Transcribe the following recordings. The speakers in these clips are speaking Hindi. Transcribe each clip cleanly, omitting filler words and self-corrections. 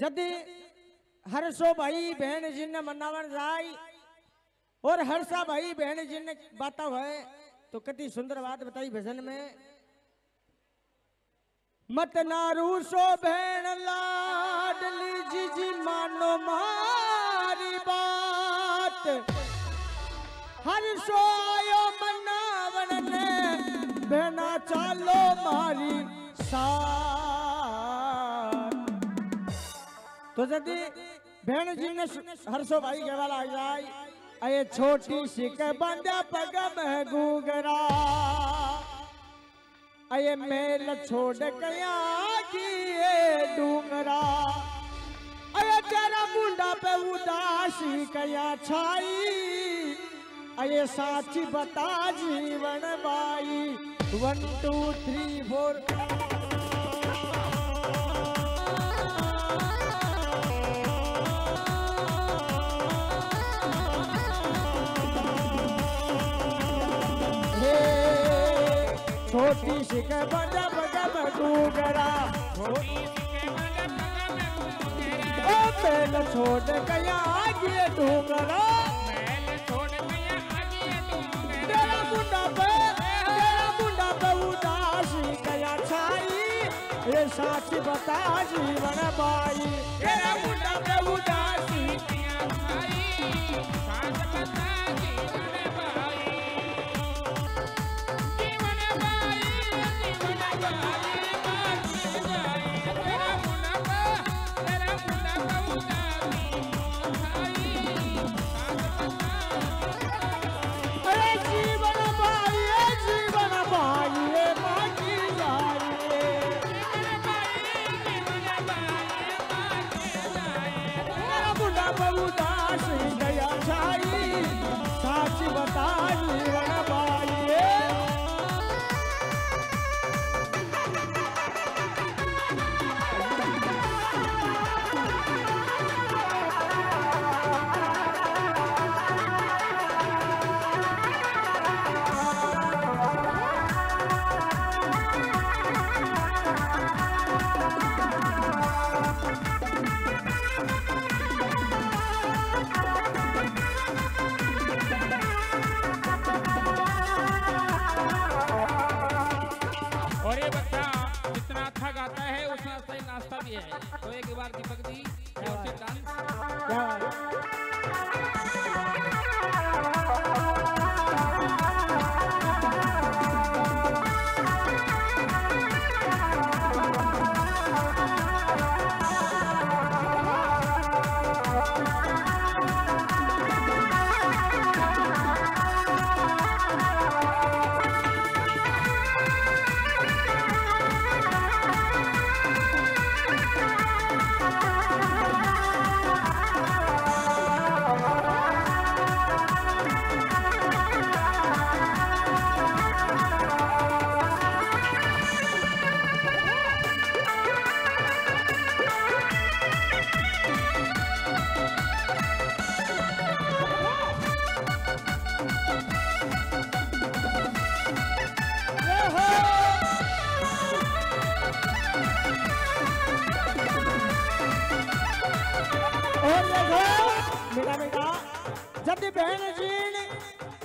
जदि हर्षो भाई बहन जी ने मनावन जाई और हर्षा भाई बहन जी ने बात है तो कितनी सुंदर बात बताई भजन में। मत ना रूसो भेण लाडली जी जी मानो मारी बात। हर्षो आयो मनावन ने भेना चालो मारी साथ। तो यदि भेण जी ने हर्षो भाई के वाला आई अये छोटी सी के बांधा पगम है घूगरा। अये मेल छोड़ कया की डूंगरा। अये तेरा मुंडा पे उदासी कया छाई। अये साची बता जीवन भाई। 1 2 3 4 छोटी सी के बड़ा बगम घूंगरा। छोटी सी के बड़ा बगम घूंगरा। ओ मैल छोड़ गया आगे डूंगरा। मैल छोड़ गया आगे डूंगरा। तेरा मुंडा पे उदासी गया छाई। ये साथ बता जीवन भाई। तेरा मुंडा पे उदासी गया छाई। साथ बता जीवन भाई।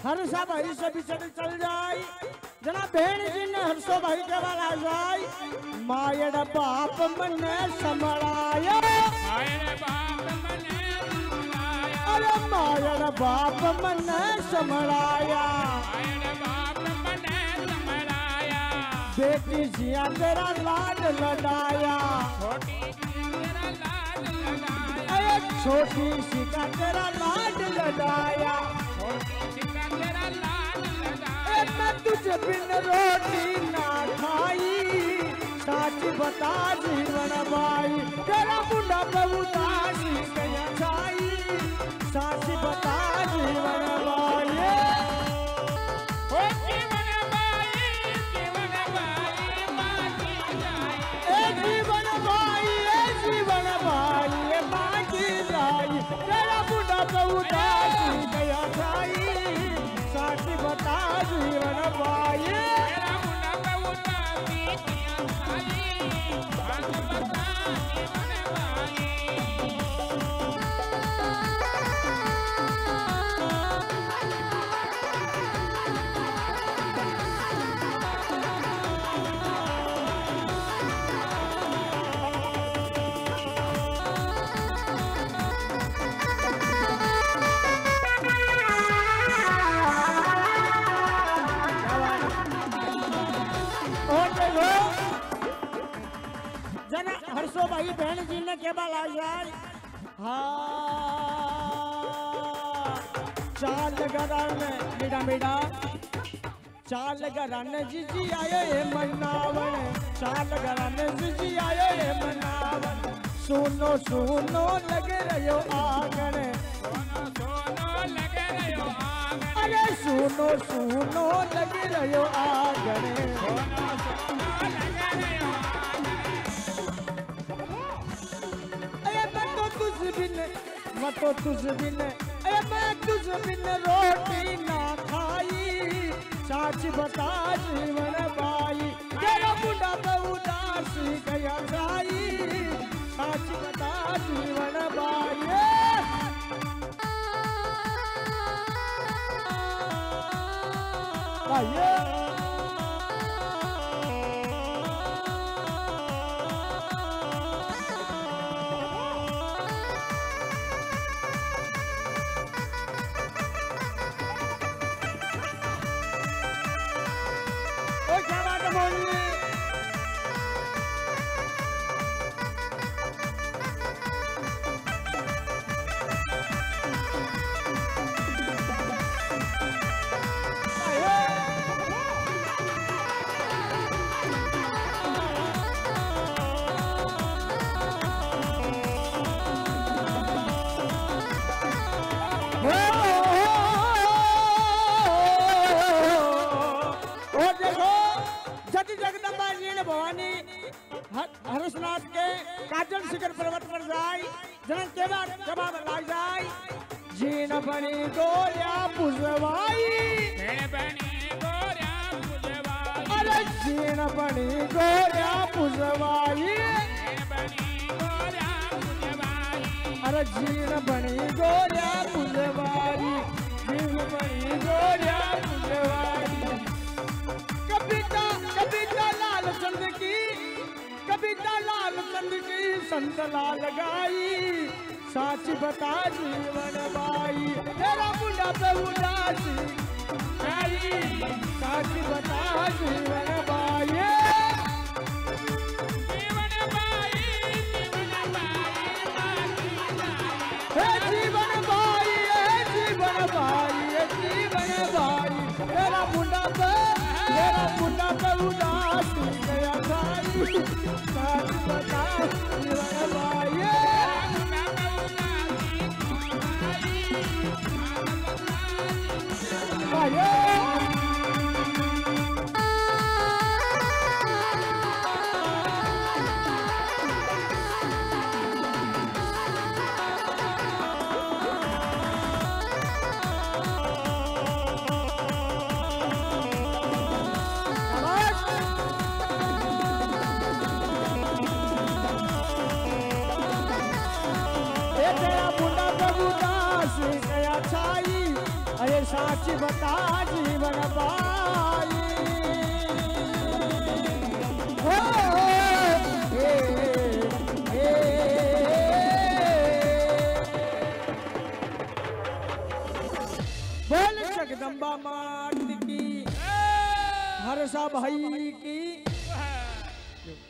हर्षा भाई से बिछड़ चल जाए जना बहन जी ने हर्षो भाई के वाला जाए। मायड़ बाप मने समराया। अरे मायड़ बाप मने समराया। बेटी जिया तेरा लाड लड़ाया। अरे छोटी सी का तेरा लाड लड़ाया। मैं तुझे बिन रोटी ना खाई। साच बता जीवन भाई। तेरा मुंडा पे उदासी गया छाई। साच बता जीवन भाई। दिन के बाला यार हाँ चाल गराने मीठा मीठा चाल गराने जीजी आये मनावन चाल गराने जीजी आये मनावन सुनो सुनो लगे रहो आंगन सुनो सुनो लगे रहो आंगन अरे सुनो सुनो लगे रहो आंगन मैं तो तुझ बिन ए मैं तुझ बिन रोटी ना खाई सच बता जीवन भाई तेरा बुढ़ा उदास गया भाई सच बता जीवन भाई भाई हर्षा भाई की